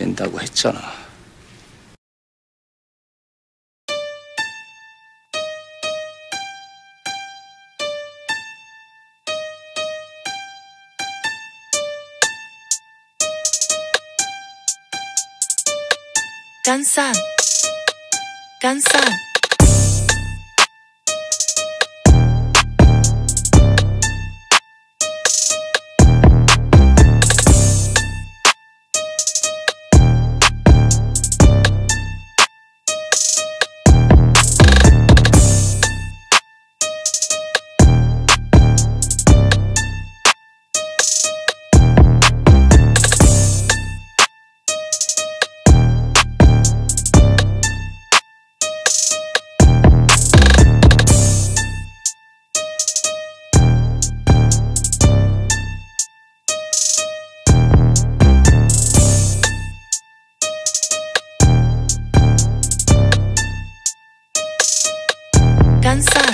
된다고 했잖아. 깐산, 깐산. 깐산